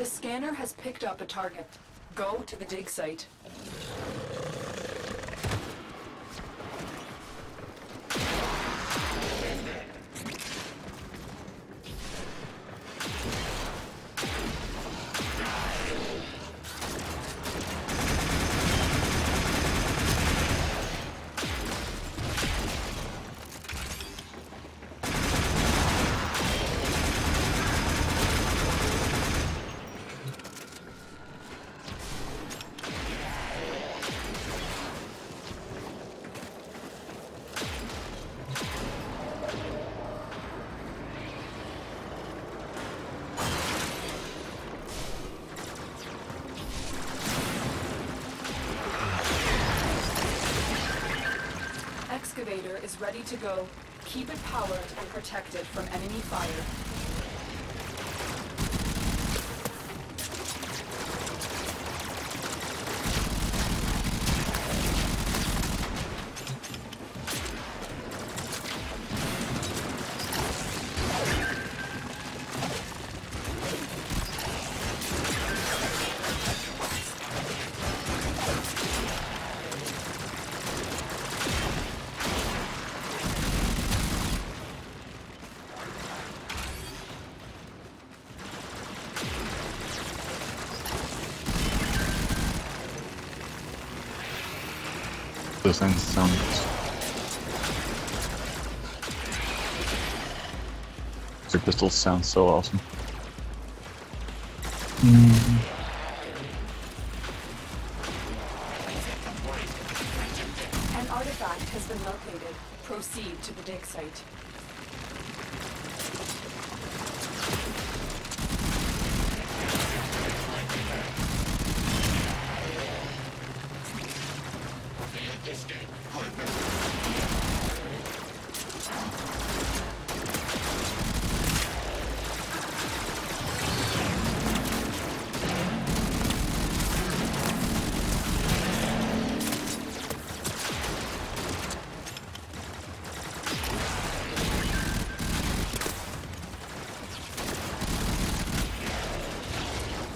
The scanner has picked up a target. Go to the dig site. Excavator is ready to go. Keep it powered and protected from enemy fire. Doesn't sound good. The pistol sounds so awesome. An artifact has been located. Proceed to the dig site.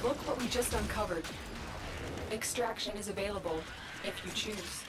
Look what we just uncovered. Extraction is available if you choose.